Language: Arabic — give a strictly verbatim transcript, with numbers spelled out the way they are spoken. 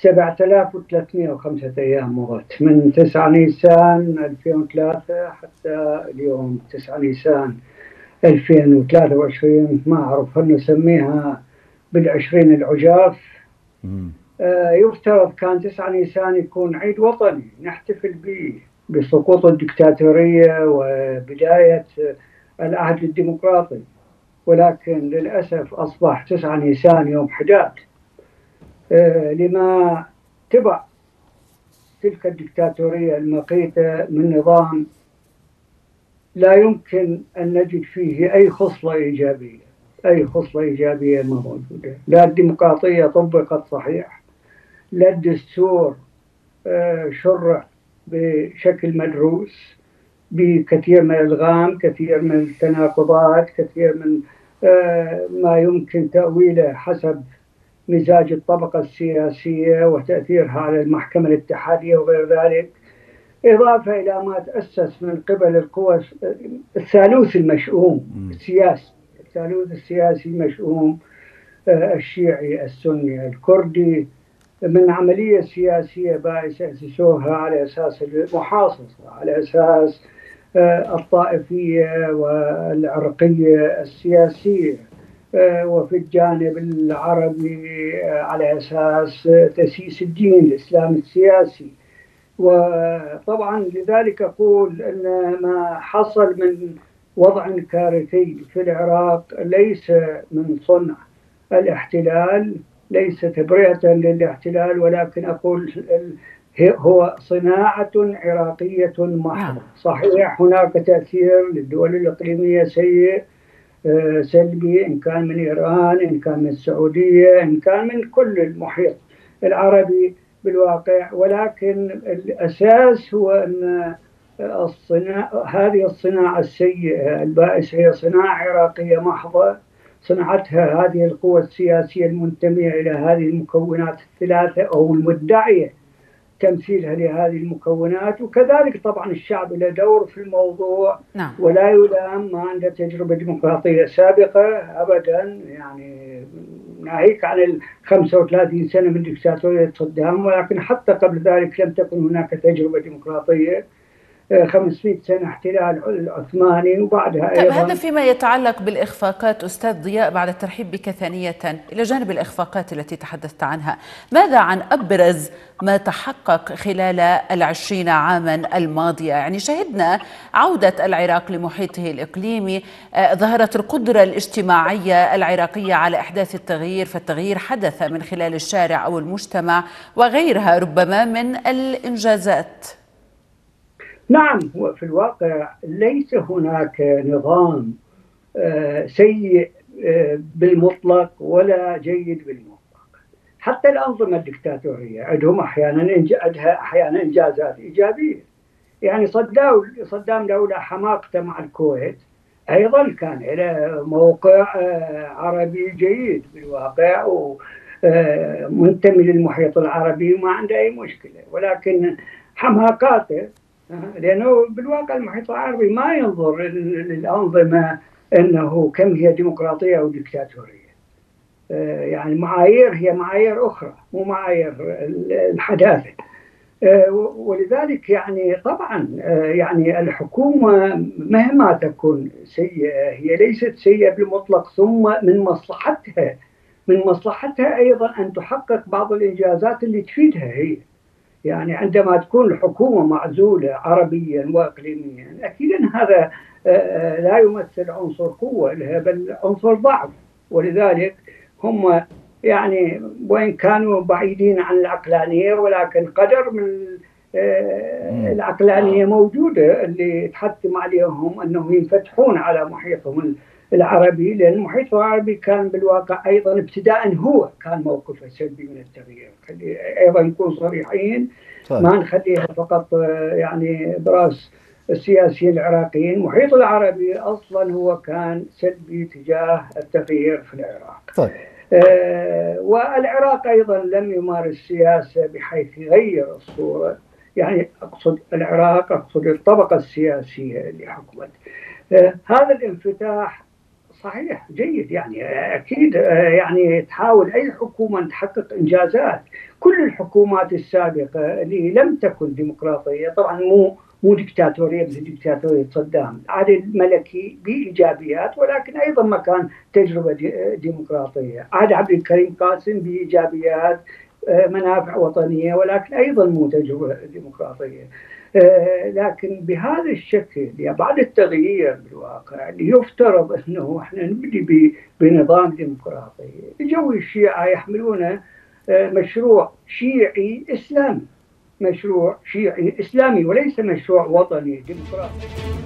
سبعة آلاف وثلاثمئة وخمسة أيام مضت من تسعة نيسان ألفين وثلاثة حتى اليوم تسعة نيسان ألفين وثلاثة وعشرين. ما أعرف هل نسميها بالعشرين العجاف. آه يفترض كان تسعة نيسان يكون عيد وطني نحتفل به بسقوط الدكتاتورية وبداية العهد الديمقراطي، ولكن للأسف أصبح تسعة نيسان يوم حداد لما تبع تلك الدكتاتورية المقيتة من نظام لا يمكن أن نجد فيه أي خصلة إيجابية، أي خصلة إيجابية ما موجودة. لا الديمقراطية طبقت صحيح، لا الدستور شرع بشكل مدروس بكثير من الألغام، كثير من التناقضات، كثير من ما يمكن تأويله حسب مزاج الطبقة السياسية وتأثيرها على المحكمة الاتحادية وغير ذلك، إضافة إلى ما تأسس من قبل القوى الثالوث المشؤوم السياسي، الثالوث السياسي المشؤوم الشيعي السني الكردي، من عملية سياسية بائسة أسسوها على أساس المحاصصة، على أساس الطائفية والعرقية السياسية، وفي الجانب العربي على أساس تأسيس الدين الإسلام السياسي. وطبعا لذلك أقول أن ما حصل من وضع كارثي في العراق ليس من صنع الاحتلال، ليس تبرئة للاحتلال، ولكن أقول هو صناعة عراقية محضة. صحيح هناك تأثير للدول الإقليمية سيء سلبي، إن كان من إيران، إن كان من السعودية، إن كان من كل المحيط العربي بالواقع، ولكن الأساس هو أن الصناعة، هذه الصناعة السيئة البائسة، هي صناعة عراقية محضة صنعتها هذه القوى السياسية المنتمية إلى هذه المكونات الثلاثة أو المدعية تمثيلها لهذه المكونات. وكذلك طبعا الشعب له دور في الموضوع، نعم. ولا يلام، ما عنده تجربة ديمقراطية سابقة أبدا، يعني ناهيك عن ال خمسة وثلاثين سنة من دكتاتورية صدام، ولكن حتى قبل ذلك لم تكن هناك تجربة ديمقراطية، خمسمئة سنة احتلال العثماني وبعدها أيضا. هذا فيما يتعلق بالإخفاقات. أستاذ ضياء، بعد الترحيب بك ثانية، إلى جانب الإخفاقات التي تحدثت عنها، ماذا عن أبرز ما تحقق خلال العشرين عاما الماضية؟ يعني شهدنا عودة العراق لمحيطه الإقليمي، ظهرت القدرة الاجتماعية العراقية على إحداث التغيير، فالتغيير حدث من خلال الشارع أو المجتمع وغيرها ربما من الإنجازات. نعم، وفي الواقع ليس هناك نظام سيء بالمطلق ولا جيد بالمطلق، حتى الأنظمة الدكتاتورية عندهم أحيانا عندها أحيانا إنجازات إيجابية. يعني صدام لولا حماقته مع الكويت أيضا كان إلى موقع عربي جيد بالواقع ومنتمي للمحيط العربي وما عنده أي مشكلة، ولكن حماقاته، لأنه بالواقع المحيط العربي ما ينظر للأنظمة أنه كم هي ديمقراطية أو ديكتاتورية، يعني معايير هي معايير أخرى مو معايير الحداثة. ولذلك يعني طبعا يعني الحكومة مهما تكون سيئة هي ليست سيئة بالمطلق، ثم من مصلحتها من مصلحتها أيضا أن تحقق بعض الإنجازات اللي تفيدها هي. يعني عندما تكون الحكومة معزولة عربيا وإقليميا أكيد هذا لا يمثل عنصر قوة لها بل عنصر ضعف، ولذلك هم يعني وإن كانوا بعيدين عن العقلانية ولكن قدر من العقلانية موجودة اللي تحتم عليهم أنهم ينفتحون على محيطهم العربي، لأن المحيط العربي كان بالواقع أيضا ابتداء هو كان موقفه سلبي من التغيير. أيضا نكون صريحين، طيب. ما نخليها فقط يعني براس السياسيين العراقيين، المحيط العربي أصلا هو كان سلبي تجاه التغيير في العراق، طيب. آه والعراق أيضا لم يمارس سياسة بحيث يغير الصورة، يعني أقصد العراق أقصد الطبقة السياسية اللي حكمت. آه هذا الانفتاح صحيح جيد، يعني اكيد يعني تحاول اي حكومه ان تحقق انجازات. كل الحكومات السابقه اللي لم تكن ديمقراطيه، طبعا مو مو دكتاتوريه مثل دكتاتوريه صدام، عاد ملكي بايجابيات ولكن ايضا ما كان تجربه ديمقراطيه، عاد عبد الكريم قاسم بايجابيات منافع وطنيه ولكن ايضا مو تجربه ديمقراطيه. لكن بهذا الشكل يعني بعد التغيير بالواقع اللي يفترض انه احنا نبدي بنظام ديمقراطي، جو الشيعة يحملون مشروع شيعي اسلامي، مشروع شيعي اسلامي وليس مشروع وطني ديمقراطي.